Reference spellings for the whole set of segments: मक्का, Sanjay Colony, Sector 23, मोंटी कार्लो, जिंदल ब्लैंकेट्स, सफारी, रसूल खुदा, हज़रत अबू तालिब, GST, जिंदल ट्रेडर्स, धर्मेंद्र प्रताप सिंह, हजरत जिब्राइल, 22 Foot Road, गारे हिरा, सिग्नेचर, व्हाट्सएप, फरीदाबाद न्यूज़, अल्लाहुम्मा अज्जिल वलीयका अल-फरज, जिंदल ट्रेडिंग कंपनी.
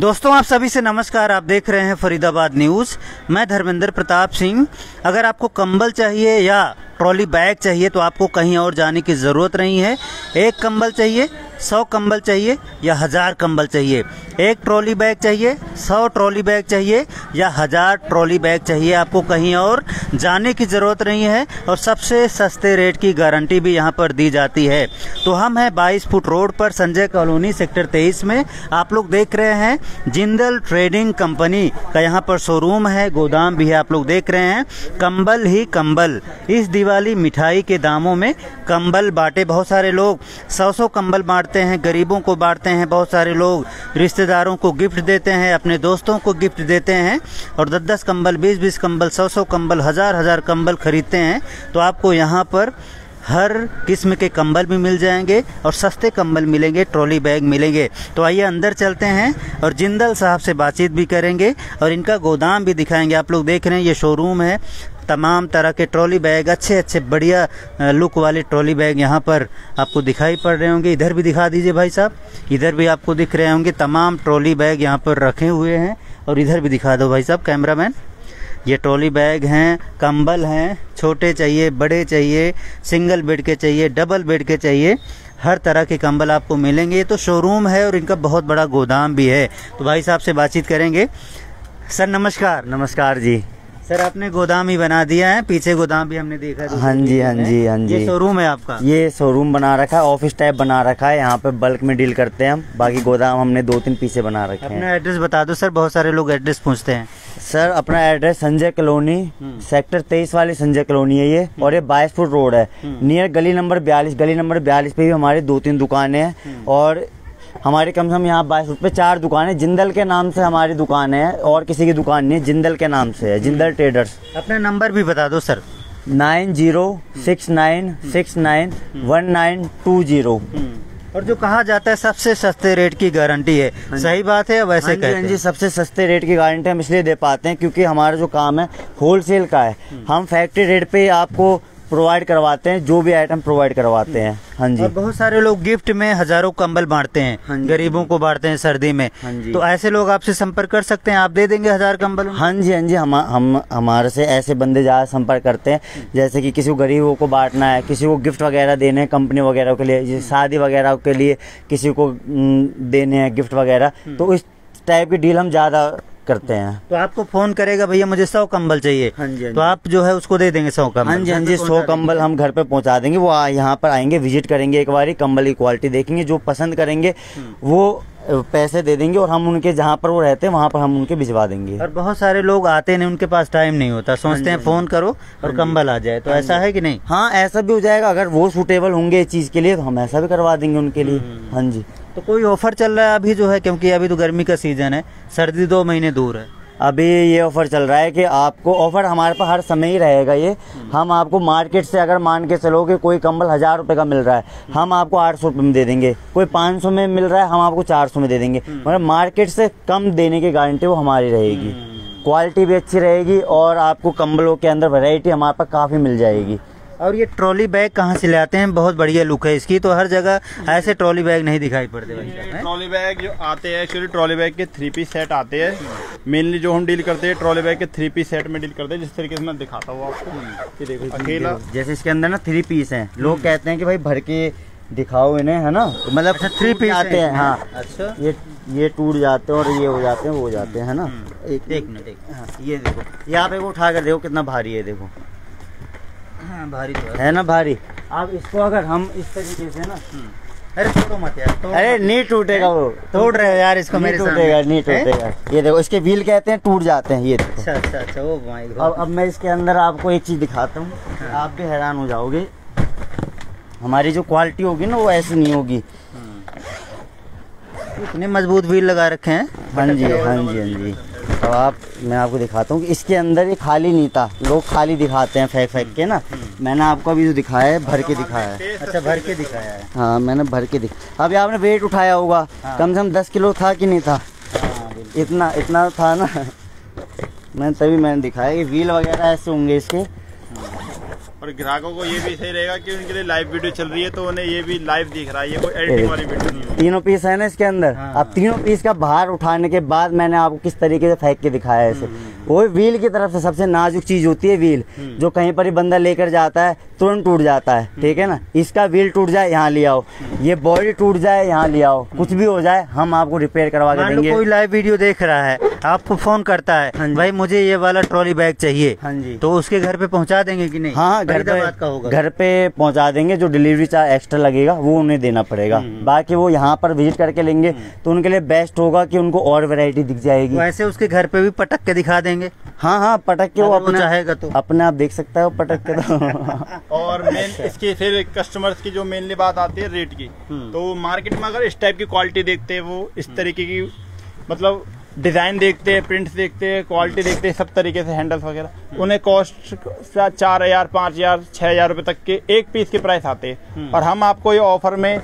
दोस्तों आप सभी से नमस्कार। आप देख रहे हैं फरीदाबाद न्यूज़। मैं धर्मेंद्र प्रताप सिंह। अगर आपको कंबल चाहिए या ट्रॉली बैग चाहिए तो आपको कहीं और जाने की ज़रूरत नहीं है। एक कंबल चाहिए, 100 कंबल चाहिए या 1000 कंबल चाहिए। एक ट्रॉली बैग चाहिए, 100 ट्रॉली बैग चाहिए या 1000 ट्रॉली बैग चाहिए। आपको कहीं और जाने की ज़रूरत नहीं है और सबसे सस्ते रेट की गारंटी भी यहां पर दी जाती है। तो हम हैं 22 फुट रोड पर संजय कॉलोनी सेक्टर 23 में। आप लोग देख रहे हैं जिंदल ट्रेडिंग कंपनी का यहाँ पर शोरूम है, गोदाम भी है। आप लोग देख रहे हैं कंबल ही कंबल। इस दिवाली मिठाई के दामों में कंबल बांटे बहुत सारे लोग। 100 कंबल बांटते हैं, गरीबों को बांटते हैं बहुत सारे लोग, रिश्तेदारों को गिफ्ट देते हैं, अपने दोस्तों को गिफ्ट देते हैं और 10-10 कंबल, 20-20 कंबल, 100-100 कंबल, 1000-1000 कंबल खरीदते हैं। तो आपको यहाँ पर हर किस्म के कंबल भी मिल जाएंगे और सस्ते कंबल मिलेंगे, ट्रॉली बैग मिलेंगे। तो आइए अंदर चलते हैं और जिंदल साहब से बातचीत भी करेंगे और इनका गोदाम भी दिखाएंगे। आप लोग देख रहे हैं ये शोरूम है। तमाम तरह के ट्रॉली बैग, अच्छे बढ़िया लुक वाले ट्रॉली बैग यहाँ पर आपको दिखाई पड़ रहे होंगे। इधर भी दिखा दीजिए भाई साहब, इधर भी आपको दिख रहे होंगे। तमाम ट्रॉली बैग यहाँ पर रखे हुए हैं और इधर भी दिखा दो भाई साहब, कैमरामैन। ये ट्रॉली बैग हैं, कंबल हैं, छोटे चाहिए, बड़े चाहिए, सिंगल बेड के चाहिए, डबल बेड के चाहिए, हर तरह के कंबल आपको मिलेंगे। ये तो शोरूम है और इनका बहुत बड़ा गोदाम भी है। तो भाई साहब से बातचीत करेंगे। सर नमस्कार। नमस्कार जी। सर आपने गोदाम ही बना दिया है, पीछे गोदाम भी हमने देखा है। हाँ जी, हाँ जी, हाँ जी। ये शोरूम है आपका? ये शोरूम बना रखा है, ऑफिस टाइप बना रखा है। यहाँ पे बल्क में डील करते हैं हम। बाकी गोदाम हमने 2-3 पीछे बना रखे हैं। अपना एड्रेस बता दो सर, बहुत सारे लोग एड्रेस पूछते हैं। सर अपना एड्रेस संजय कॉलोनी सेक्टर 23 वाली संजय कॉलोनी है ये, और ये 22 फुट रोड है, नियर गली नंबर 42। गली नंबर 42 पे भी हमारी 2-3 दुकानें हैं और हमारे कम से कम यहाँ 22 फुट पे 4 दुकानें। जिंदल के नाम से हमारी दुकान है और किसी की दुकान नहीं है, जिंदल के नाम से है, जिंदल ट्रेडर्स। अपना नंबर भी बता दो सर। 9069691920। और जो कहा जाता है सबसे सस्ते रेट की गारंटी है, सही बात है? वैसे कहते हैं सबसे सस्ते रेट की गारंटी हम इसलिए दे पाते हैं क्योंकि हमारा जो काम है होलसेल का है। हम फैक्ट्री रेट पे आपको प्रोवाइड करवाते हैं, जो भी आइटम प्रोवाइड करवाते हैं। हाँ जी। और बहुत सारे लोग गिफ्ट में 1000 कंबल बांटते हैं, गरीबों को बांटते हैं सर्दी में। तो ऐसे लोग आपसे संपर्क कर सकते हैं, आप दे देंगे 1000 कंबल? हाँ जी, हाँ जी। हम हमारे से ऐसे बंदे ज़्यादा संपर्क करते हैं, जैसे कि किसी को गरीबों को बांटना है, किसी को गिफ्ट वगैरह देने हैं कंपनी वगैरह के लिए, शादी वगैरह के लिए किसी को देने हैं गिफ्ट वगैरह। तो इस टाइप की डील हम ज़्यादा करते हैं। तो आपको फोन करेगा, भैया मुझे 100 कंबल चाहिए। हाँ जी, हाँ जी। तो आप जो है उसको दे देंगे 100 कंबल? हाँ जी, हाँ जी। 100 कंबल हम घर पे पहुंचा देंगे। वो यहाँ पर आएंगे, विजिट करेंगे, एक बार कंबल की क्वालिटी देखेंगे, जो पसंद करेंगे वो पैसे दे देंगे और हम उनके जहाँ पर वो रहते हैं वहाँ पर हम उनके भिजवा देंगे। और बहुत सारे लोग आते नहीं, उनके पास टाइम नहीं होता, सोचते हैं फोन करो और कंबल आ जाए। तो ऐसा है कि नहीं? हाँ, ऐसा भी हो जाएगा। अगर वो सूटेबल होंगे इस चीज़ के लिए हम ऐसा भी करवा देंगे उनके लिए। हाँ जी। तो कोई ऑफर चल रहा है अभी जो है, क्योंकि अभी तो गर्मी का सीजन है, सर्दी 2 महीने दूर है, अभी ये ऑफर चल रहा है कि आपको ऑफर हमारे पास हर समय ही रहेगा। ये हम आपको मार्केट से अगर मान के चलोगे कोई कंबल 1000 रुपये का मिल रहा है, हम आपको 800 रुपये में दे देंगे। कोई 500 में मिल रहा है, हम आपको 400 में दे देंगे। मगर मार्केट से कम देने की गारंटी वो हमारी रहेगी। क्वालिटी भी अच्छी रहेगी और आपको कंबलों के अंदर वेराइटी हमारे पास काफ़ी मिल जाएगी। और ये ट्रॉली बैग कहाँ से ले आते हैं? बहुत बढ़िया लुक है इसकी। तो हर जगह ऐसे ट्रॉली बैग नहीं दिखाई पड़ते भाई। ट्रॉली बैग जो आते हैं एक्चुअली ट्रॉली बैग के 3 पीस सेट आते हैं। मेनली जो हम डील करते हैं ट्रॉली बैग के 3 पीस सेट में डील करते हैं, जिस तरीके से मैं दिखाता हूँ आपको। देखो अकेला जैसे इसके अंदर ना 3 पीस है। लोग कहते हैं कि भाई भर के दिखाओ इन्हें, है ना, मतलब 3 पीस आते हैं। हाँ अच्छा। ये टूट जाते हैं और ये हो जाते हैं, वो हो जाते हैं ना। एक मिनट, ये देखो, ये आप एक उठा कर देखो कितना भारी है। देखो भारी तो है ना, भारी। अब इसको अगर हम इस तरीके से ना, अरे तोड़ो मत यार, अरे नहीं टूटेगा, वो तोड़ रहे हो यार इसको, मेरे टूटेगा नहीं, टूटेगा। ये देखो इसके व्हील कहते हैं टूट जाते हैं। ये देखो। अच्छा अच्छा, ओ माय गॉड। अब मैं इसके अंदर आपको एक चीज दिखाता हूँ, आप भी हैरान हो जाओगे। हमारी जो क्वालिटी होगी ना वो ऐसी नहीं होगी। इतने मजबूत व्हील लगा रखे हैं। हाँ जी, हाँ जी, हाँ जी। अब मैं आपको दिखाता हूँ कि इसके अंदर ये खाली नहीं था। लोग खाली दिखाते हैं फेंक के ना। मैंने आपको अभी जो दिखाया है भर के दिखाया है। अच्छा, भर के दिखाया है। हाँ, मैंने भर के दिखाया। अभी आपने वेट उठाया होगा, कम से कम 10 किलो था कि नहीं था? इतना इतना था ना। मैंने तभी दिखाया कि व्हील वगैरह ऐसे होंगे इसके। और ग्राहकों को ये भी सही रहेगा कि उनके लिए लाइव वीडियो चल रही है तो उन्हें ये भी लाइव दिख रहा है, ये कोई एडिटिंग वाली वीडियो नहीं है। तीनों पीस है ना इसके अंदर। हाँ। अब तीनों पीस का बाहर उठाने के बाद मैंने आपको किस तरीके से फेंक के दिखाया है। ऐसे वो व्हील की तरफ से सबसे नाजुक चीज होती है व्हील, जो कहीं पर ही बंदा लेकर जाता है तुरंत टूट जाता है, ठीक है ना। इसका व्हील टूट जाए यहाँ ले आओ, ये बॉडी टूट जाए यहाँ ले आओ, कुछ भी हो जाए हम आपको रिपेयर करवा के देंगे। कोई लाइव वीडियो देख रहा है, आपको फोन करता है भाई मुझे ये वाला ट्रॉली बैग चाहिए, हाँ जी, तो उसके घर पे पहुँचा देंगे कि नहीं? हाँ, घर पे पहुँचा देंगे। जो डिलीवरी चार्ज एक्स्ट्रा लगेगा वो उन्हें देना पड़ेगा, बाकी वो यहाँ पर विजिट करके लेंगे तो उनके लिए बेस्ट होगा कि उनको और वैरायटी दिख जाएगी। वैसे उसके घर पे भी पटक के दिखा देंगे। हाँ हाँ, पटक के वो अपना चाहेगा तो अपने आप देख सकता है पटक के तो। और मेन इसके फिर कस्टमर्स की जो मेनली बात आती है रेट की, तो मार्केट में अगर इस टाइप की क्वालिटी देखते हैं वो इस तरीके की, मतलब डिजाइन देखते हैं, प्रिंट्स देखते हैं, क्वालिटी देखते हैं, सब तरीके से हैंडल्स वगैरह, उन्हें कॉस्ट 4000, 5000, 6000 रुपए तक के एक पीस के प्राइस आते हैं। और हम आपको ये ऑफर में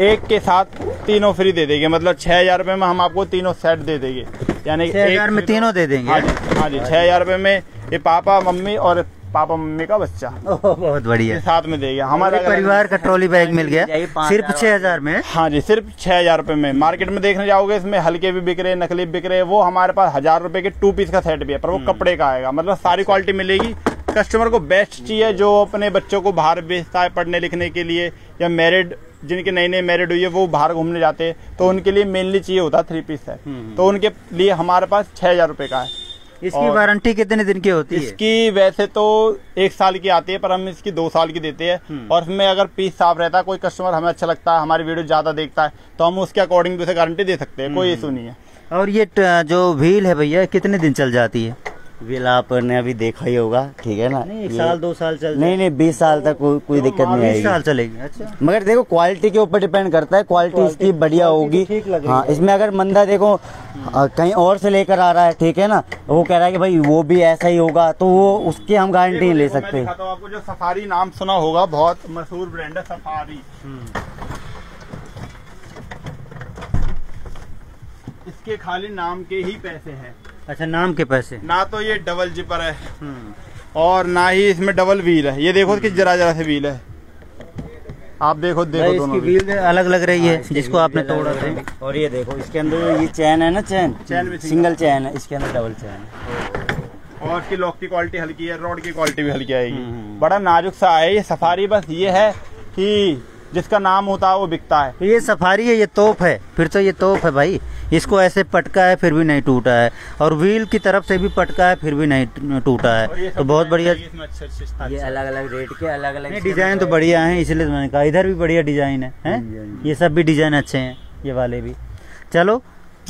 एक के साथ तीनों फ्री दे देंगे, मतलब 6000 रुपए में हम आपको तीनों सेट दे देंगे, यानी 6000 में तीनों दे देंगे। हाँ जी, हाँ जी, 6000 रुपए में ये पापा मम्मी और पापा मम्मी का बच्चा, बहुत बढ़िया, साथ में देगा हमारे परिवार का ट्रॉली बैग मिल गया सिर्फ 6000 में। हाँ जी, सिर्फ 6000 रुपए में। मार्केट में देखने जाओगे इसमें हल्के भी बिक रहे, नकली बिक रहे, वो हमारे पास 1000 रुपए के 2 पीस का सेट भी है, पर वो कपड़े का आएगा, मतलब सारी क्वालिटी मिलेगी। कस्टमर को बेस्ट चाहिए जो अपने बच्चों को बाहर भेजता है पढ़ने लिखने के लिए, या मैरिड, जिनके नई नई मैरिड हुई है वो बाहर घूमने जाते हैं तो उनके लिए मेनली चाहिए होता 3 पीस सेट, तो उनके लिए हमारे पास 6000 रुपए का है। इसकी वारंटी कितने दिन की होती है? इसकी वैसे तो 1 साल की आती है, पर हम इसकी 2 साल की देते हैं। और इसमें अगर पीस साफ रहता है, कोई कस्टमर हमें अच्छा लगता है, हमारी वीडियो ज्यादा देखता है, तो हम उसके अकॉर्डिंग भी उसे गारंटी दे सकते हैं, कोई इशू नहीं है। और ये जो व्हील है भैया कितने दिन चल जाती है? व्हील आपने अभी देखा ही होगा, ठीक है ना, 1 साल 2 साल चल, नहीं 20 साल तक कोई दिक्कत नहीं आएगी, 20 साल चलेगी। अच्छा, मगर देखो क्वालिटी के ऊपर डिपेंड करता है, क्वालिटी इसकी बढ़िया होगी। हाँ, इसमें अगर बंदा देखो कहीं और से लेकर आ रहा है, ठीक है ना, वो कह रहा है कि भाई वो भी ऐसा ही होगा, तो वो उसकी हम गारंटी नहीं ले सकते। आपको जो सफारी नाम सुना होगा, बहुत मशहूर ब्रांड है सफारी, इसके खाली नाम के ही पैसे है। अच्छा, नाम के पैसे, ना तो ये डबल जिपर है और ना ही इसमें डबल व्हील है। ये देखो कि जरा जरा से व्हील है, आप देखो देखो दोनों व्हील अलग लग रही है जिसको आपने तोड़ा है। और ये देखो इसके अंदर ये चैन है ना, चैन सिंगल चैन है, इसके अंदर डबल चैन है। और इसकी लॉक की क्वालिटी हल्की है, रोड की क्वालिटी भी हल्की आएगी, बड़ा नाजुक सा है ये सफारी। बस ये है कि जिसका नाम होता है वो बिकता है। ये सफारी है, ये तोप है, फिर तो ये तोप है भाई, इसको ऐसे पटका है फिर भी नहीं टूटा है, और व्हील की तरफ से भी पटका है फिर भी नहीं टूटा है, तो बहुत बढ़िया। ये अलग अलग रेट के अलग अलग डिजाइन तो बढ़िया है, इसलिए मैंने कहा इधर भी बढ़िया डिजाइन है, ये सब भी डिजाइन अच्छे हैं, ये वाले भी। चलो,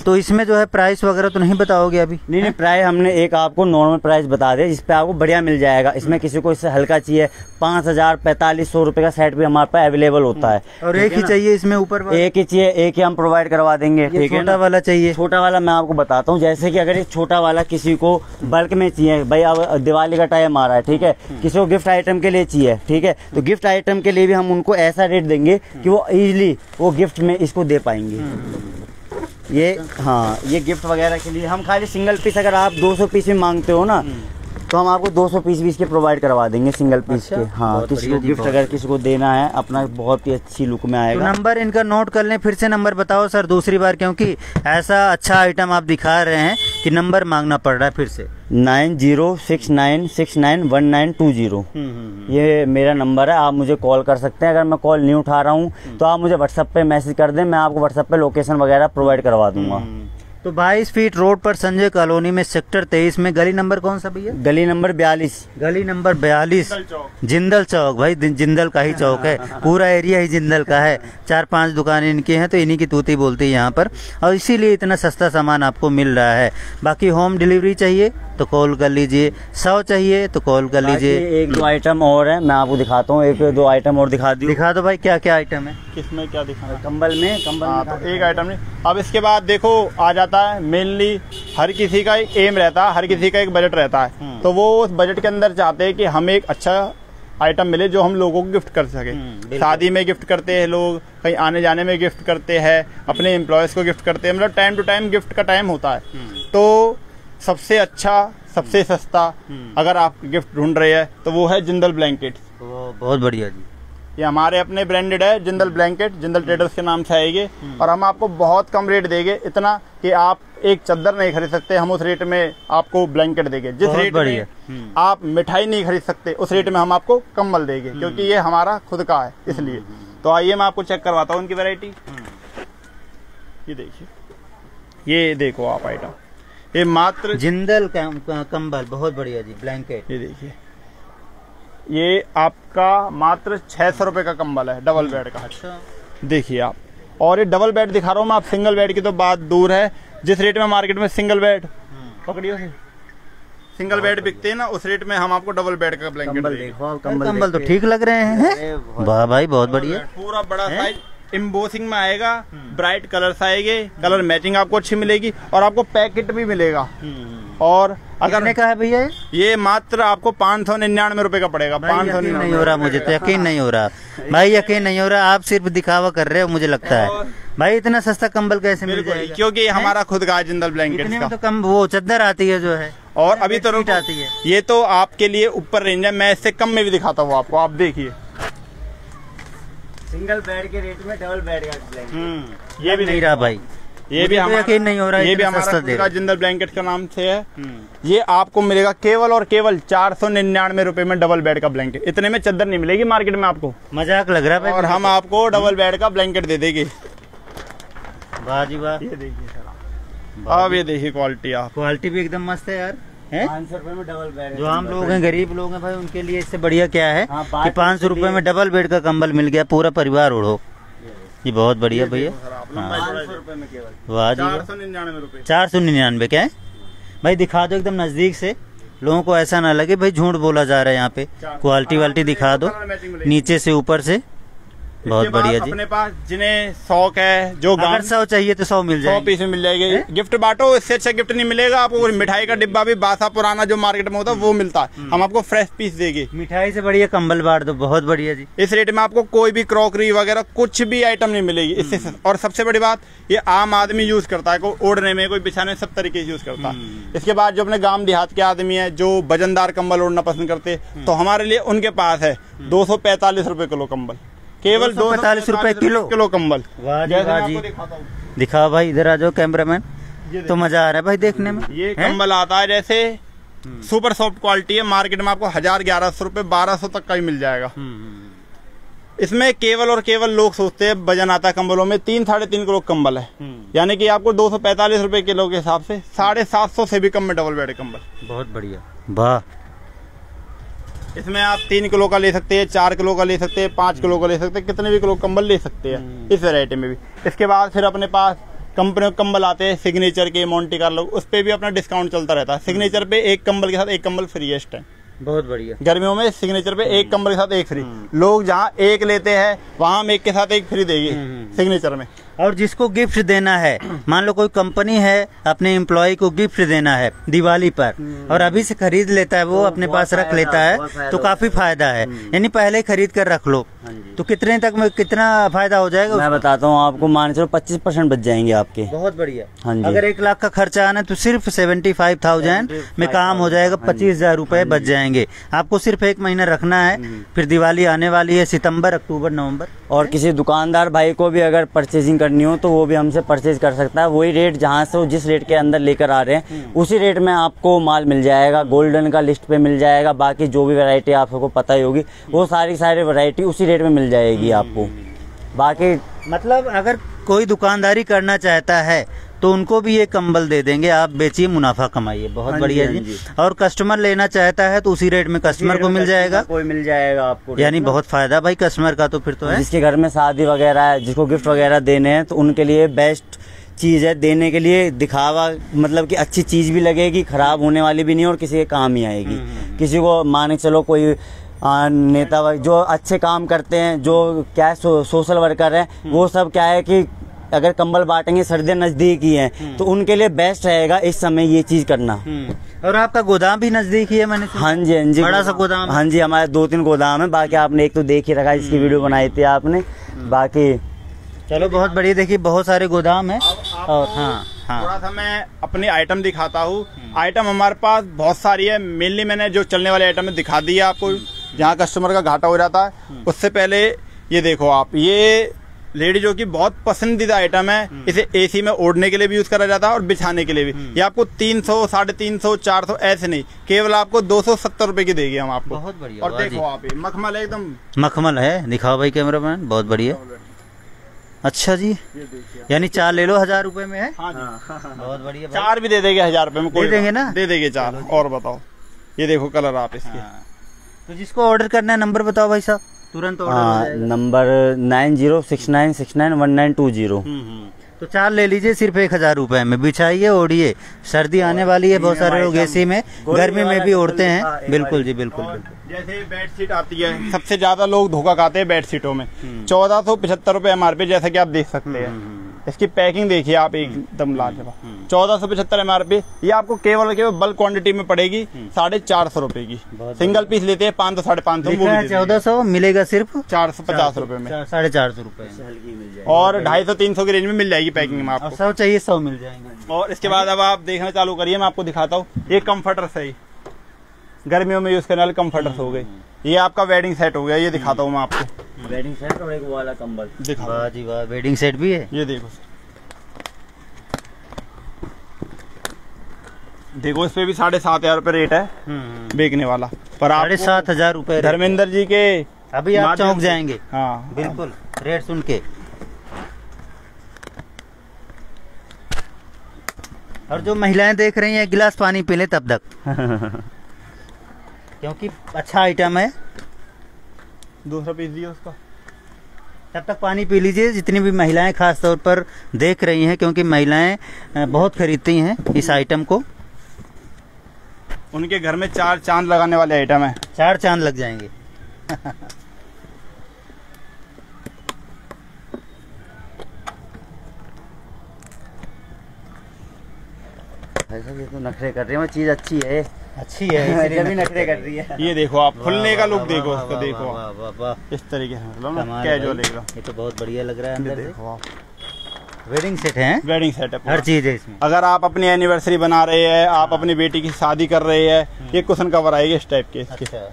तो इसमें जो है प्राइस वगैरह तो नहीं बताओगे अभी? नहीं, प्राइस हमने एक आपको नॉर्मल प्राइस बता दिया जिसपे आपको बढ़िया मिल जाएगा। इसमें किसी को इससे हल्का चाहिए 5000, 4500 रुपए का सेट भी हमारे पास अवेलेबल होता है। और एक ही चाहिए इसमें ऊपर, एक ही चाहिए, एक ही हम प्रोवाइड करवा देंगे। छोटा वाला चाहिए? छोटा वाला मैं आपको बताता हूँ, जैसे की अगर एक छोटा वाला किसी को बल्क में चाहिए, भाई अब दिवाली का टाइम आ रहा है, ठीक है, किसी को गिफ्ट आइटम के लिए चाहिए, ठीक है, तो गिफ्ट आइटम के लिए भी हम उनको ऐसा रेट देंगे कि वो इजिली वो गिफ्ट में इसको दे पाएंगे। ये हाँ, ये गिफ्ट वगैरह के लिए हम खाली सिंगल पीस, अगर आप 200 पीस भी मांगते हो ना तो हम आपको 200 पीस भी इसके प्रोवाइड करवा देंगे सिंगल पीस के। हाँ, किसी को गिफ्ट अगर किसी को देना है अपना, बहुत ही अच्छी लुक में आएगा। नंबर इनका नोट कर लें, फिर से नंबर बताओ सर दूसरी बार, क्योंकि ऐसा अच्छा आइटम आप दिखा रहे हैं कि नंबर मांगना पड़ रहा है फिर से। 9069691920 ये मेरा नंबर है, आप मुझे कॉल कर सकते हैं। अगर मैं कॉल नहीं उठा रहा हूँ तो आप मुझे व्हाट्सएप पे मैसेज कर दें, मैं आपको व्हाट्सएप पे लोकेशन वगैरह प्रोवाइड करवा दूंगा। तो 22 फीट रोड पर संजय कॉलोनी में सेक्टर 23 में, गली नंबर कौन सा भैया? गली नंबर 42। गली नंबर 42, जिंदल चौक। भाई जिंदल का ही चौक है, पूरा एरिया ही जिंदल का है, 4-5 दुकानें इनकी हैं, तो इन्हीं की तूती बोलती है यहाँ पर, और इसीलिए इतना सस्ता सामान आपको मिल रहा है। बाकी होम डिलीवरी चाहिए तो कॉल कर लीजिए, 100 चाहिए तो कॉल कर लीजिए। एक दो आइटम और है, मैं आपको दिखाता हूँ, एक दो आइटम और दिखा दो भाई। क्या क्या आइटम है? किसमें क्या दिखा? कंबल में, कंबल एक आइटम नहीं। अब इसके बाद देखो आ जाता है मेनली, हर किसी का एक एम रहता है, हर किसी का एक बजट रहता है, तो वो उस बजट के अंदर चाहते हैं कि हमें एक अच्छा आइटम मिले जो हम लोगों को गिफ्ट कर सके। शादी में गिफ्ट करते हैं लोग, कहीं आने जाने में गिफ्ट करते हैं, अपने एम्प्लॉयज़ को गिफ्ट करते हैं, मतलब टाइम टू टाइम गिफ्ट का टाइम होता है। तो सबसे अच्छा सबसे सस्ता अगर आप गिफ्ट ढूंढ रहे हैं तो वो है जिंदल ब्लैंकेट्स। बहुत बढ़िया जी, ये हमारे अपने ब्रांडेड है जिंदल ब्लैंकेट, जिंदल ट्रेडर्स के नाम से आएगी और हम आपको बहुत कम रेट देंगे, इतना कि आप एक चादर नहीं खरीद सकते, हम उस रेट में आपको ब्लैंकेट देंगे। जिस रेट में आप मिठाई नहीं खरीद सकते उस रेट में हम आपको कंबल देंगे, क्योंकि ये हमारा खुद का है इसलिए। तो आइए मैं आपको चेक करवाता हूँ उनकी वैरायटी। ये देखिए, ये देखो आप आइटम, ये मात्र जिंदल कंबल, बहुत बढ़िया जी ब्लैंकेट। ये देखिए, ये आपका मात्र 600 रुपए का कंबल है, डबल बेड का। अच्छा देखिए आप, और ये डबल बेड दिखा रहा हूँ मैं, आप सिंगल बेड की तो बात दूर है। जिस रेट में मार्केट में सिंगल बेड पकड़ियो, सिंगल बेड बिकते हैं ना, उस रेट में हम आपको डबल बेड का ब्लैंकेट देखो। कंबल तो ठीक लग रहे हैं भाई, बहुत बढ़िया। पूरा बड़ा साइज एम्बोसिंग में आएगा, ब्राइट कलर्स आएंगे, कलर मैचिंग आपको अच्छी मिलेगी और आपको पैकेट भी मिलेगा। और अगर ने कहा है भैया ये मात्र आपको 599 रुपए का पड़ेगा। 599 नहीं हो रहा, मुझे तो यकीन नहीं हो रहा भाई, यकीन नहीं हो रहा, आप सिर्फ दिखावा कर रहे हो मुझे लगता है भाई। इतना सस्ता कंबल कैसे मिल जाएगा, क्योंकि हमारा खुद का जिंदल ब्लैंकेट्स का। तो कम वो चद्दर आती है जो है, और अभी तो रेट आती है, ये तो आपके लिए ऊपर रेंज है, मैं इससे कम में भी दिखाता हूँ आपको। आप देखिए सिंगल बेड के रेट में डबल बेड का ब्लैंकेट, ये भी नहीं रहा भाई, ये भी हमारा यकीन नहीं हो रहा है, ये भी हमारा जिंदल ब्लैंकेट के नाम से है। ये आपको मिलेगा केवल और केवल 499 रुपए में डबल बेड का ब्लैंकेट। इतने में चादर नहीं मिलेगी मार्केट में आपको, मजाक लग रहा है। और हम आपको डबल बेड का ब्लैंकेट दे देंगे। वाह जी वाह, ये देखिए, अब ये देखिए क्वालिटी, आप क्वालिटी भी एकदम मस्त है यार। 500 रुपए में डबल बेड, जो हम लोग हैं गरीब लोग हैं भाई, उनके लिए इससे बढ़िया क्या है कि 500 रुपए में डबल बेड का कंबल मिल गया, पूरा परिवार ओढ़ो। जी बहुत बढ़िया भैया, 500 रुपए में केवल। वाह जी, 499 रुपए, 499 क्या है भाई, दिखा दो एकदम नजदीक से, लोगों को ऐसा ना लगे भाई झूठ बोला जा रहा है यहाँ पे। क्वालिटी वालिटी दिखा दो नीचे से ऊपर से, बहुत बढ़िया जी। अपने पास जिन्हें शौक है, जो अगर 100 चाहिए तो 100 मिल जाएगा, 100 पीस मिल जाएगी। गिफ्ट बांटो, इससे अच्छा गिफ्ट नहीं मिलेगा आपको। मिठाई का डिब्बा भी बासा पुराना जो मार्केट में होता है वो मिलता है, हम आपको फ्रेश पीस देंगे। मिठाई से बढ़िया कंबल बांट दो, बहुत बढ़िया जी। इस रेट में आपको कोई भी क्रॉकरी वगैरह कुछ भी आइटम नहीं मिलेगी इससे। और सबसे बड़ी बात, ये आम आदमी यूज करता है, कोई ओढ़ने में, कोई बिछाने में, सब तरीके से यूज करता है। इसके बाद जो अपने गांव देहात के आदमी है जो वजनदार कंबल ओढ़ना पसंद करते हैं, तो हमारे लिए उनके पास है 245 रुपए किलो कंबल, केवल 245 रुपए किलो कंबल। दिखाओ भाई, इधर आ जाओ कैमरामैन, तो मजा आ रहा है भाई देखने में। ये कंबल आता है जैसे सुपर सॉफ्ट क्वालिटी है, मार्केट में आपको 1000, 1100 रुपए, 1200 तक का ही मिल जाएगा। इसमें केवल और केवल लोग सोचते हैं वजन आता है कंबलों में, 3-3.5 किलो कंबल है, यानी कि आपको 245 रुपए किलो के हिसाब से 750 से भी कम में डबल बेड कंबल। बहुत बढ़िया, वाह। इसमें आप 3 किलो का ले सकते हैं, 4 किलो का ले सकते हैं, 5 किलो का ले सकते हैं, कितने भी किलो कंबल ले सकते हैं इस वैरायटी में भी। इसके बाद फिर अपने पास कंपनियों के कंबल आते हैं, सिग्नेचर के, मोंटी कार्लो, उस पर भी अपना डिस्काउंट चलता रहता है। सिग्नेचर पे एक कंबल के साथ एक कंबल फ्री है इस टाइम, बहुत बढ़िया। गर्मियों में सिग्नेचर पे एक कंबल के साथ एक फ्री, लोग जहाँ एक लेते हैं वहाँ हम एक के साथ एक फ्री देंगे सिग्नेचर में। और जिसको गिफ्ट देना है, मान लो कोई कंपनी है अपने एम्प्लॉय को गिफ्ट देना है दिवाली पर, और अभी से खरीद लेता है वो, अपने पास रख लेता है तो काफी फायदा है, यानी पहले खरीद कर रख लो तो कितने तक में कितना फायदा हो जाएगा मैं बताता हूँ आपको, मान चलो 25% बच जाएंगे आपके। बहुत बढ़िया। अगर 1 लाख का खर्चा आना तो सिर्फ 75,000 में काम हो जाएगा, 25,000 रुपए बच जाएंगे। आपको सिर्फ 1 महीना रखना है, फिर दिवाली आने वाली है, सितम्बर, अक्टूबर, नवम्बर। और किसी दुकानदार भाई को भी अगर परचेसिंग नहीं हो तो वो भी हमसे परचेज कर सकता है, वही रेट जहाँ से जिस रेट के अंदर लेकर आ रहे हैं उसी रेट में आपको माल मिल जाएगा। गोल्डन का लिस्ट पे मिल जाएगा, बाकी जो भी वैरायटी आपको पता ही होगी वो सारी वैरायटी उसी रेट में मिल जाएगी आपको। बाकी मतलब अगर कोई दुकानदारी करना चाहता है तो उनको भी ये कंबल दे देंगे, आप बेचिए मुनाफा कमाइए। बहुत बढ़िया जी। और कस्टमर लेना चाहता है तो उसी रेट में कस्टमर को मिल जाएगा, कोई मिल जाएगा आपको, यानी बहुत फायदा भाई कस्टमर का। तो फिर तो है जिसके घर में शादी वगैरह है, जिसको गिफ्ट वगैरह देने हैं तो उनके लिए बेस्ट चीज़ है देने के लिए। दिखावा मतलब कि अच्छी चीज़ भी लगेगी, खराब होने वाली भी नहीं और किसी के काम ही आएगी। किसी को मान के चलो कोई नेता जो अच्छे काम करते हैं, जो क्या है सोशल वर्कर है, वो सब क्या है कि अगर कंबल बांटेंगे, सर्दियाँ नजदीक ही हैं तो उनके लिए बेस्ट रहेगा इस समय ये चीज करना। और आपका गोदाम भी नजदीक ही है मैंने। हाँ जी, हाँ जी, बड़ा सा गोदाम। हाँ जी, हमारे 2-3 गोदाम है, बाकी आपने एक तो देख ही रखा, इसकी वीडियो बनाई थी आपने। बाकी चलो बहुत बढ़िया, देखिए बहुत सारे गोदाम है। और हाँ थोड़ा सा मैं अपने आइटम दिखाता हूँ। आइटम हमारे पास बहुत सारी है, मेनली मैंने जो चलने वाले आइटम दिखा दिया आपको, जहाँ कस्टमर का घाटा हो जाता है। उससे पहले ये देखो आप, ये लेडीजों की बहुत पसंदीदा आइटम है। इसे एसी में ओढ़ने के लिए भी यूज करा जाता है और बिछाने के लिए भी। ये आपको 300, 350, 400 ऐसे नहीं, केवल आपको 270 रुपए की देगी हम आपको। बहुत बढ़िया। और देखो आप, ये मखमल है, एकदम मखमल है। दिखाओ भाई कैमरामैन, बहुत बढ़िया। अच्छा जी, यानी 4 ले लो 1000 रुपए में है। बहुत बढ़िया, 4 भी दे देंगे 1000 रुपए में, कोई देंगे ना, दे देंगे 4। और बताओ, ये देखो कलर आप इसके। तो जिसको ऑर्डर करना है, नंबर बताओ भाई साहब तुरंत। नंबर 9069691920। तो 4 ले लीजिए सिर्फ 1000 रुपए में। बिछाइए, ओढ़िए, सर्दी आने वाली है, बहुत सारे लोग एसी में, गर्मी में भी ओढ़ते हैं। बिल्कुल जी, बिल्कुल। जैसे बेडशीट आती है, सबसे ज्यादा लोग धोखा खाते हैं बेडशीटों में। 1475 रुपए MRP, जैसा कि आप देख सकते हैं। इसकी पैकिंग देखिए आप, एकदम लाजवाब। 1475 MRP। ये आपको केवल केवल बल्क क्वांटिटी में पड़ेगी 450 रुपए की। सिंगल पीस लेते हैं 500, 550। 1400 मिलेगा सिर्फ 450 रुपए में, 450 रुपए। और 250-300 की रेंज में मिल जाएगी पैकिंग में आपको। 100 चाहिए 100 मिल जाएंगे। और इसके बाद अब आप देखना चालू करिए, मैं आपको दिखाता हूँ। ये कम्फर्टर्स है, गर्मियों में यूज करने वाले कम्फर्टर्स हो गए। ये आपका वेडिंग सेट हो गया, ये दिखाता हूँ मैं आपको। वेडिंग सेट और एक वाला कंबल। वाह जी वाह, वेडिंग सेट भी है। ये देखो, देखो इस पे भी 7500 रुपए रेट है बेचने वाला, पर 7500 रुपए। धर्मेंद्र जी के अभी आप चौंक जाएंगे। हाँ बिल्कुल, रेट सुन के। और जो महिलाएं देख रही हैं, गिलास पानी पी ले तब तक क्योंकि अच्छा आइटम है। दूसरा पीस दिया उसका, तब तक पानी पी लीजिए। जितनी भी महिलाएं खास तौर पर देख रही हैं, क्योंकि महिलाएं बहुत खरीदती हैं इस आइटम को। उनके घर में 4 चांद लगाने वाले आइटम है, 4 चांद लग जाएंगे। ये तो नखरे कर रहे हैं, चीज अच्छी है, अच्छी है, भी नखरे कर रही है। ये देखो आप, खुलने का लुक देखो उसका, देखो इस तरीके से, मतलब ना कैजुअल। ये तो बहुत बढ़िया लग रहा है। अंदर देखो आप, वेडिंग सेट है, वेडिंग सेट है, हर चीज है इसमें। अगर आप अपनी एनिवर्सरी बना रहे हैं, आप अपनी बेटी की शादी कर रहे हैं, ये कुशन कवर आएगी इस टाइप के।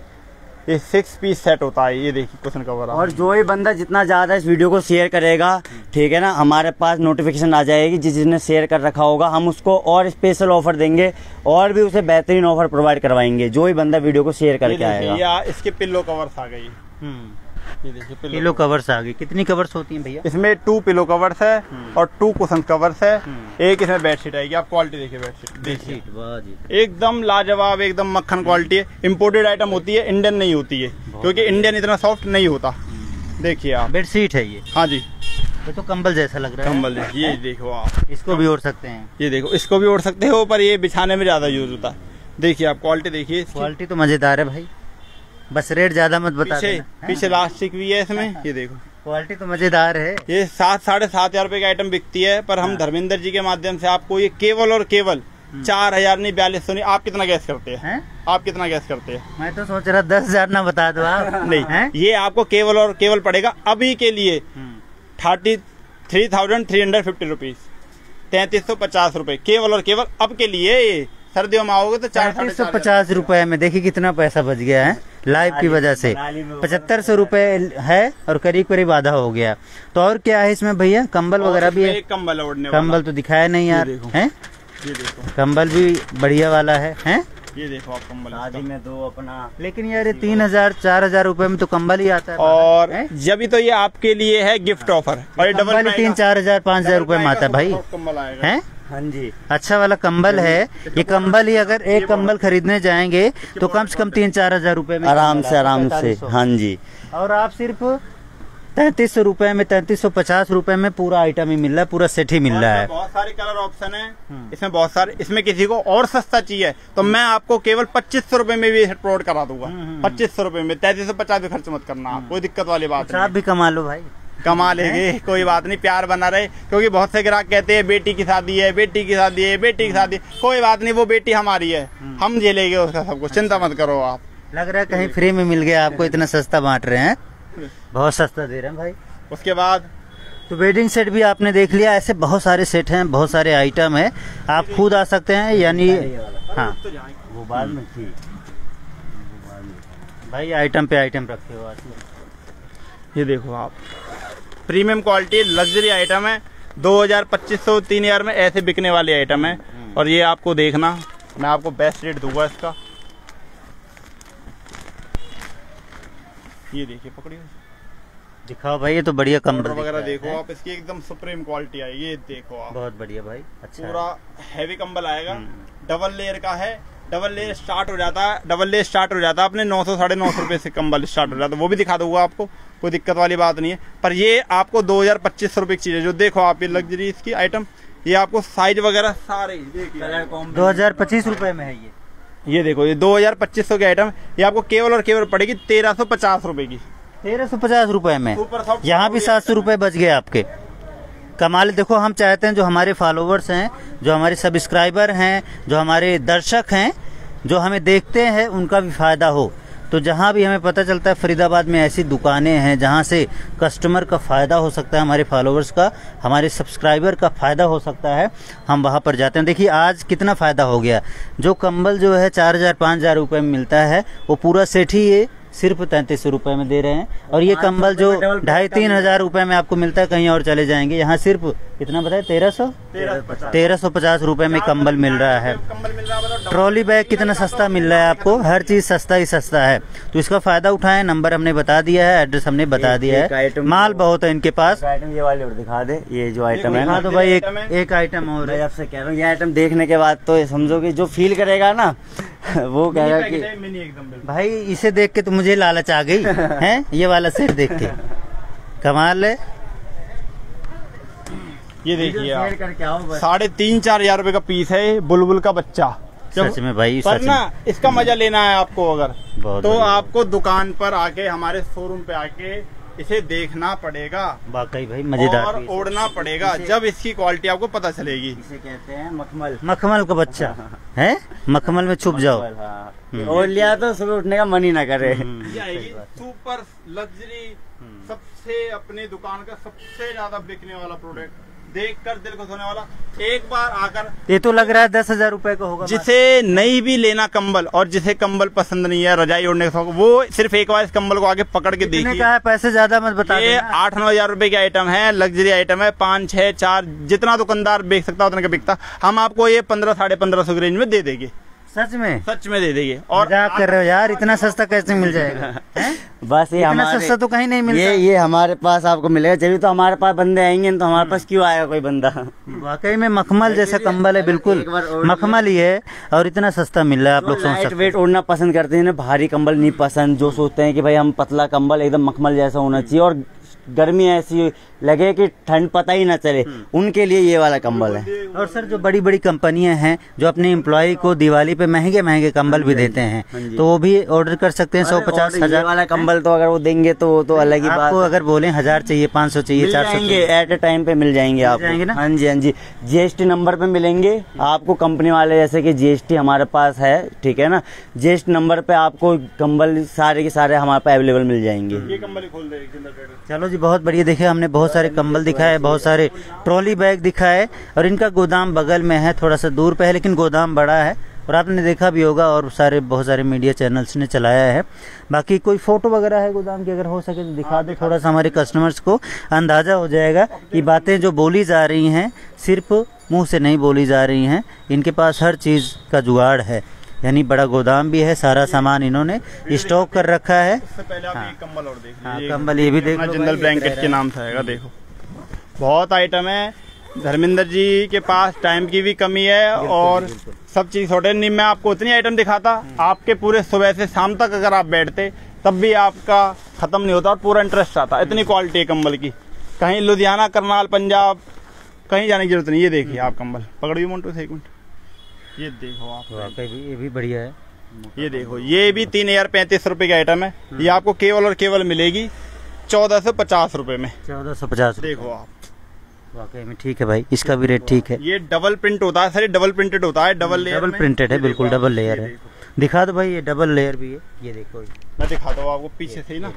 ये 6 पीस सेट होता है, ये देखिए कुशन कवर। और जो ये बंदा जितना ज्यादा इस वीडियो को शेयर करेगा, ठीक है ना, हमारे पास नोटिफिकेशन आ जाएगी। जिसने शेयर कर रखा होगा, हम उसको और स्पेशल ऑफर देंगे और भी उसे बेहतरीन ऑफर प्रोवाइड करवाएंगे, जो ये बंदा वीडियो को शेयर करके आएगा। या इसके पिल्लो कवर्स आ गई, ये देखिए पिलो कवर्स आ गई। कितनी कवर्स होती हैं भैया इसमें? 2 पिलो कवर्स है और 2 कुशन कवर्स है। एक इसमें बेडशीट आएगी, आप क्वालिटी देखिए। बेडशीट एकदम लाजवाब, एकदम मक्खन क्वालिटी है। इम्पोर्टेड आइटम होती है, इंडियन नहीं होती है, क्योंकि इंडियन इतना सॉफ्ट नहीं होता। देखिए आप, बेडशीट है ये। हाँ जी, ये तो कंबल जैसा लग रहा है, कंबल। ये देखो आप, इसको भी ओढ़ सकते हैं। ये देखो, इसको भी ओढ़ सकते हो, पर ये बिछाने में ज्यादा यूज होता है। देखिए आप क्वालिटी देखिए, क्वालिटी तो मजेदार है भाई। बस रेट ज्यादा मत बता देना। पीछे इलास्टिक भी है इसमें, ये देखो। क्वालिटी तो मजेदार है। ये 7-7,500 रुपए की आइटम बिकती है, पर हम धर्मेंद्र जी के माध्यम से आपको ये केवल और केवल 4000 नहीं, 4200 नहीं। आप कितना गैस करते हैं? आप कितना गैस करते हैं? मैं तो सोच रहा 10,000 ना बता दो आप। नहीं है? ये आपको केवल और केवल पड़ेगा अभी के लिए 33,350 रुपीज, 3350 रुपए केवल और केवल अब के लिए। सर्दियों में आओगे तो 450 रुपए में। देखिए कितना पैसा बच गया है लाइव की वजह से। 7500 रुपए है और करीब करीब आधा हो गया। तो और क्या है इसमें भैया? कंबल वगैरह भी है। कंबल ओढ़ने, कंबल तो दिखाया नहीं यार। हैं? ये देखो, कंबल भी बढ़िया वाला है। हैं? ये देखो आप, कंबल आधी में दो अपना। लेकिन यार 3000-4000 रुपए में तो कंबल ही आता है। और जब भी तो ये आपके लिए है गिफ्ट ऑफर। और डबल 3000-4000-5000 रुपए में आता है भाई। कंबल आएगा, है हाँ जी, अच्छा वाला कंबल है। ये कंबल ही अगर एक कंबल खरीदने जाएंगे तो कम से कम 3000-4000 रुपए में आराम से, आराम से। हाँ जी, और आप सिर्फ 3300 रुपए में, 3350 रुपए में पूरा आइटम ही मिल रहा है, पूरा सेट ही मिल रहा है। बहुत सारे कलर ऑप्शन है इसमें, बहुत सारे। इसमें किसी को और सस्ता चाहिए तो मैं आपको केवल 2500 रुपए में भी प्रोवाइड करा दूंगा। 2500 रुपए में, 3350 भी खर्च मत करना, कोई दिक्कत वाली बात नहीं। आप भी कमा लो भाई, कमा लेंगे, कोई बात नहीं, प्यार बना रहे। क्योंकि बहुत से ग्राहक कहते हैं बेटी की शादी है, बेटी की शादी है, बेटी की शादी। कोई बात नहीं, वो बेटी हमारी है, हम झेलेंगे उसका सब कुछ, चिंता मत करो आप। लग रहा है कहीं फ्री में मिल गया आपको, इतना सस्ता बांट रहे हैं, बहुत सस्ता दे रहे हैं भाई। उसके बाद तो वेडिंग सेट भी आपने देख लिया। ऐसे बहुत सारे सेट हैं, बहुत सारे आइटम हैं, आप खुद आ सकते हैं। यानी हाँ वो बाद में थी भाई, आइटम पे आइटम रखे हो। ये देखो आप, प्रीमियम क्वालिटी लग्जरी आइटम है। 2000, 2500, 3000 में ऐसे बिकने वाले आइटम है। और ये आपको देखना, मैं आपको बेस्ट रेट दूंगा इसका। ये देखिए, पकड़िए, दिखाओ भाई, ये तो बढ़िया कंबल वगैरह देखो आप, इसकी एकदम सुप्रीम क्वालिटी आई। ये देखो आप, बहुत बढ़िया भाई, अच्छा पूरा हैवी कंबल आएगा। डबल लेयर का है, डबल लेयर स्टार्ट हो जाता है, अपने 900, 950 रुपए से कंबल स्टार्ट हो जाता है। वो भी दिखा दूंगा आपको, कोई दिक्कत वाली बात नहीं है। पर ये आपको 2000, 2500 रुपए की चीज है। जो देखो आप, ये लग्जरी इसकी आइटम, ये आपको साइज वगैरह सारे 2025 रुपए में है। ये देखो, ये 2000, 2500 की आइटम, ये आपको केवल और केवल पड़ेगी 1350 रुपए की। 1350 रुपए में यहाँ भी 700 रुपए बच गए आपके। कमाल। देखो, हम चाहते हैं जो हमारे फॉलोवर्स हैं, जो हमारे सब्सक्राइबर हैं, जो हमारे दर्शक हैं, जो हमें देखते हैं, उनका भी फायदा हो। तो जहाँ भी हमें पता चलता है फरीदाबाद में ऐसी दुकानें हैं जहाँ से कस्टमर का फ़ायदा हो सकता है, हमारे फॉलोवर्स का, हमारे सब्सक्राइबर का फ़ायदा हो सकता है, हम वहाँ पर जाते हैं। देखिए आज कितना फ़ायदा हो गया। जो कंबल जो है 4000, 5000 रुपये में मिलता है, वो पूरा सेट ही ये सिर्फ 3300 रुपये में दे रहे हैं। और ये कंबल जो 2500, 3000 रुपये में आपको मिलता है, कहीं और चले जाएंगे, यहाँ सिर्फ कितना बताया, 1350 रुपये में कंबल मिल रहा है। ट्रॉली बैग कितना सस्ता मिल रहा है आपको, हर चीज सस्ता ही सस्ता है। तो इसका फायदा उठाएं। नंबर हमने बता दिया है, एड्रेस हमने बता दिया है, माल बहुत है इनके पास। आइटम ये वाले और दिखा दे, ये जो आइटम है ना, तो भाई एक आइटम और आपसे कह रहा हूँ, ये आइटम देखने के बाद तो समझो कि जो फील करेगा ना वो कहेगा कि भाई इसे देख के तो मुझे लालच आ गई है, ये वाला सेट देख के। कमाल है। ये देखिए आप, 3500, 4000 रुपए का पीस है। बुलबुल का बच्चा, सच में भाई, पर ना इसका मजा लेना है आपको अगर, तो आपको दुकान पर आके, हमारे शोरूम पे आके इसे देखना पड़ेगा। वाकई भाई मजेदार, और ओढ़ना पड़ेगा, जब इसकी क्वालिटी आपको पता चलेगी। इसे कहते हैं मखमल, मखमल का बच्चा है। मखमल में छुप जाओ, ओढ़ लिया तो सुबह उठने का मन ही ना करे। सुपर लग्जरी, सबसे अपने दुकान का सबसे ज्यादा बिकने वाला प्रोडक्ट, देखकर दिल को सोने वाला, एक बार आकर। ये तो लग रहा है 10,000 रुपए का होगा। जिसे नहीं भी लेना कंबल, और जिसे कंबल पसंद नहीं है, रजाई ओढ़ने का, वो सिर्फ एक बार इस कंबल को आगे पकड़ के देखिए। कहा है पैसे ज्यादा मत बता, ये 8-9 हजार रुपए की आइटम है, लग्जरी आइटम है। 5, 6, 4 जितना दुकानदार बेच सकता है उतना का बिकता। हम आपको ये 15, 1550 की रेंज में दे देंगे। सच में दे देंगे। और आप कर रहे हो यार, इतना सस्ता कैसे मिल जाएगा? बस ये हमारे सस्ता तो कहीं नहीं मिलता। ये हमारे पास आपको मिलेगा, जब तो हमारे पास बंदे आएंगे, तो हमारे पास क्यों आएगा कोई बंदा। वाकई में मखमल जैसा कंबल है, बिल्कुल मखमल ही है, और इतना सस्ता मिल रहा है। आप लोग लाइट वेट ओढ़ना पसंद करते हैं, भारी कंबल नहीं पसंद, जो सोचते हैं कि भाई हम पतला कंबल, एकदम मखमल जैसा होना चाहिए और गर्मी ऐसी लगे कि ठंड पता ही ना चले, उनके लिए ये वाला कंबल है। और सर जो बड़ी बड़ी कंपनियां हैं, जो अपने एम्प्लॉय को दिवाली पे महंगे महंगे कंबल भी देते हैं, तो वो भी ऑर्डर कर सकते हैं। 150,000 वाला कंबल तो अगर वो देंगे तो अलग ही बात। अगर बोले 1000 चाहिए, 500 चाहिए, 400 एट ए टाइम पे मिल जाएंगे आप। हाँ जी, हाँ जी, GST नंबर पे मिलेंगे आपको कंपनी वाले, जैसे की GST हमारे पास है, ठीक है ना, GST नंबर पे आपको कंबल सारे के सारे हमारे पास अवेलेबल मिल जाएंगे। चलो, बहुत बढ़िया। देखे हमने बहुत सारे कंबल दिखाए, बहुत सारे ट्रॉली बैग दिखाए, और इनका गोदाम बगल में है, थोड़ा सा दूर पे है, लेकिन गोदाम बड़ा है। और आपने देखा भी होगा, और बहुत सारे मीडिया चैनल्स ने चलाया है। बाकी कोई फोटो वगैरह है गोदाम की, अगर हो सके तो दिखा दो, थोड़ा सा हमारे कस्टमर्स को अंदाजा हो जाएगा कि बातें जो बोली जा रही हैं सिर्फ मुँह से नहीं बोली जा रही हैं, इनके पास हर चीज़ का जुगाड़ है। यानी बड़ा गोदाम भी है, सारा सामान इन्होंने स्टॉक कर रखा है। उससे पहले आप एक कंबल और देखिए। हाँ, कंबल ये भी देख लो, जिंदल ब्लैंकेट्स के नाम से आएगा। देखो बहुत आइटम है। धर्मेंद्र जी के पास टाइम की भी कमी है और सब चीज छोटे। नहीं, मैं आपको उतनी आइटम दिखाता, आपके पूरे सुबह से शाम तक अगर आप बैठते तब भी आपका खत्म नहीं होता और पूरा इंटरेस्ट आता। इतनी क्वालिटी है कंबल की, कहीं लुधियाना, करनाल, पंजाब कहीं जाने की जरूरत नहीं। ये देखिए आप कंबल, पकड़िए मोंटू से एक मिनट। ये देखो आप, ये भी बढ़िया है। ये देखो, ये भी 3035 रुपए की आइटम है। ये आपको केवल और केवल मिलेगी 1450 रुपए में। 1450 देखो आप, वाकई में ठीक है भाई, इसका भी रेट ठीक है। ये डबल प्रिंट होता है, सारी डबल प्रिंटेड होता है, डबल लेयर, डबल प्रिंटेड है, बिल्कुल डबल लेयर है। दिखा दो भाई, ये डबल लेयर भी है, ये देखो मैं दिखाता हूँ आपको पीछे से ही ना।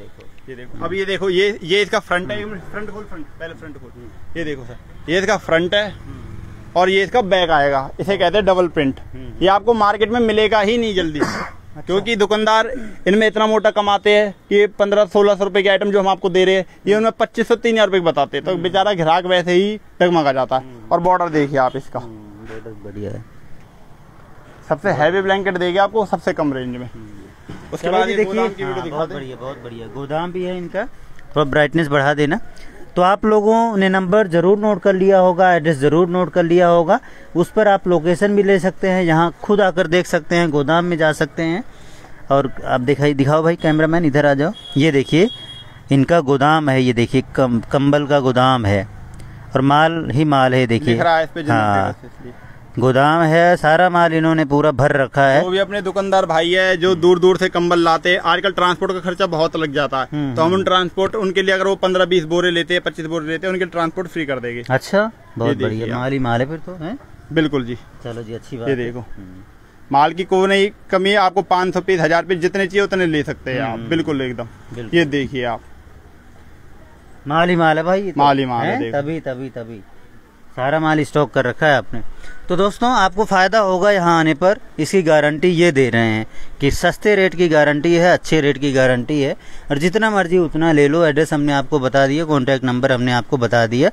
ये देखो, अब ये देखो, ये इसका फ्रंट है, फ्रंट खोल, फ्रंट पहले फ्रंट खोल। ये देखो सर, ये इसका फ्रंट है और ये इसका बैक आएगा, इसे कहते हैं डबल प्रिंट। ये आपको मार्केट में मिलेगा ही नहीं जल्दी, क्योंकि दुकानदार इनमें इतना मोटा कमाते हैं कि 1500-1600 रुपए के आइटम जो हम आपको दे रहे हैं, ये उनमें 2500-3000 रुपए बताते हैं, तो बेचारा ग्राहक वैसे ही डगमगा जाता है। और बॉर्डर देखिए आप, इसका बॉर्डर बढ़िया है। सबसे हैवी ब्लैंकेट देगा आपको सबसे कम रेंज में। उसके बाद देखिए बहुत बढ़िया, बहुत बढ़िया गोदाम भी है इनका। थोड़ा ब्राइटनेस बढ़ा देना। तो आप लोगों ने नंबर ज़रूर नोट कर लिया होगा, एड्रेस ज़रूर नोट कर लिया होगा। उस पर आप लोकेशन भी ले सकते हैं, यहाँ खुद आकर देख सकते हैं, गोदाम में जा सकते हैं। और आप दिखाओ भाई, कैमरामैन इधर आ जाओ। ये देखिए इनका गोदाम है, ये देखिए कंबल का गोदाम है और माल ही माल है। देखिए हाँ, गोदाम है, सारा माल इन्होंने पूरा भर रखा है। वो भी अपने दुकानदार भाई है जो दूर दूर से कंबल लाते हैं। आजकल ट्रांसपोर्ट का खर्चा बहुत लग जाता है, तो हम उन ट्रांसपोर्ट उनके लिए, अगर वो 15-20 बोरे लेते हैं, 25 बोरे लेते हैं, उनके ट्रांसपोर्ट फ्री कर देंगे। अच्छा, बहुत बढ़िया, माल ही माल है फिर तो है। बिल्कुल जी, चलो जी, अच्छी बात। ये देखो माल की कोई नहीं कमी है, आपको 500 पीस, 1000 पीस जितने चाहिए उतने ले सकते हैं आप, बिल्कुल एकदम। ये देखिए आप, माल ही माल है भाई, माल ही माल है, तभी सारा माल स्टॉक कर रखा है आपने। तो दोस्तों आपको फ़ायदा होगा यहाँ आने पर, इसकी गारंटी ये दे रहे हैं कि सस्ते रेट की गारंटी है, अच्छे रेट की गारंटी है। और जितना मर्जी उतना ले लो। एड्रेस हमने आपको बता दिया, कॉन्टैक्ट नंबर हमने आपको बता दिया।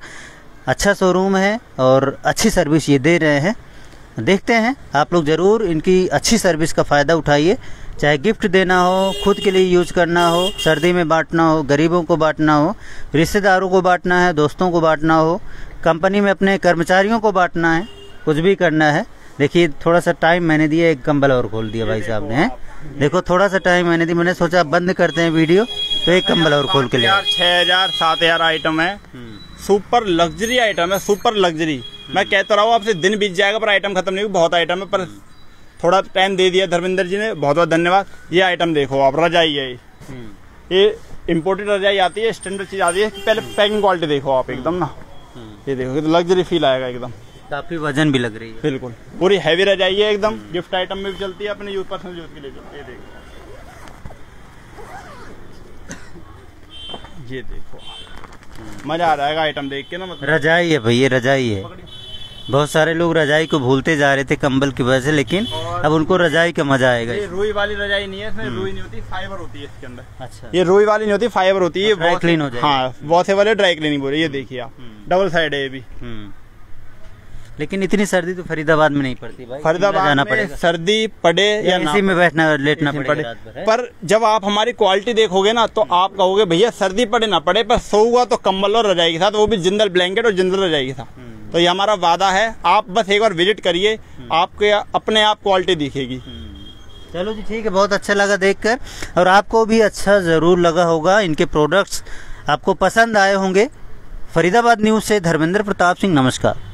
अच्छा शोरूम है और अच्छी सर्विस ये दे रहे हैं। देखते हैं, आप लोग ज़रूर इनकी अच्छी सर्विस का फ़ायदा उठाइए, चाहे गिफ्ट देना हो, खुद के लिए यूज करना हो, सर्दी में बांटना हो, गरीबों को बांटना हो, रिश्तेदारों को बांटना है, दोस्तों को बांटना हो, कंपनी में अपने कर्मचारियों को बांटना है, कुछ भी करना है। देखिए थोड़ा सा टाइम मैंने दिया, एक कंबल और खोल दिया भाई साहब ने। देखो थोड़ा सा टाइम मैंने दिया, मैंने सोचा बंद करते हैं वीडियो, तो एक कंबल और खोल के लिया। 6000-7000 आइटम है, सुपर लग्जरी आइटम है, सुपर लग्जरी। मैं कहता रहा हूँ आपसे, दिन बीत जाएगा पर आइटम खत्म नहीं हुआ, बहुत आइटम है। पर थोड़ा टाइम दे दिया धर्मेंद्र जी ने, बहुत बहुत धन्यवाद। ये आइटम देखो आप, रजाई है ये इम्पोर्टेड रजाई आती है, स्टैंडर्ड चीज आती है। पहले पैकिंग क्वालिटी देखो आप एकदम ना, ये देखो तो लग्जरी फील आएगा एकदम। काफी वजन भी लग रही है, बिल्कुल पूरी हैवी रजाई है एकदम। गिफ्ट आइटम में भी चलती है, अपने पर्सनल यूज के लिए चलती है। ये देखो मजा आ रहा है आइटम देख के ना, मतलब रजाई है भाई, ये रजाई है। बहुत सारे लोग रजाई को भूलते जा रहे थे कंबल की वजह से, लेकिन अब उनको रजाई का मजा आएगा। ये रुई वाली रजाई नहीं है, इसमें रुई नहीं होती, फाइबर होती है इसके अंदर। अच्छा, ये रुई वाली नहीं होती, फाइबर होती है, ड्राई क्लीन हो जाएगी। हाँ, वॉशेबल है, ड्राई क्लीनिंग बोल रही है। ये देखिए आप, डबल साइड है ये भी। लेकिन इतनी सर्दी तो फरीदाबाद में नहीं पड़ती भाई, फरीदाबाद में सर्दी पड़े या इसी में बैठना लेटना पड़े, पर जब आप हमारी क्वालिटी देखोगे ना तो आप कहोगे भैया सर्दी पड़े ना पड़े पर सोऊगा तो कंबल और रजाई के साथ, वो भी जिंदल ब्लैंकेट और जिंदल रजाई के साथ। तो ये हमारा वादा है, आप बस एक बार विजिट करिए, आपके अपने आप क्वालिटी दिखेगी। चलो जी ठीक है, बहुत अच्छा लगा देखकर, और आपको भी अच्छा जरूर लगा होगा, इनके प्रोडक्ट्स आपको पसंद आए होंगे। फरीदाबाद न्यूज़ से धर्मेंद्र प्रताप सिंह, नमस्कार।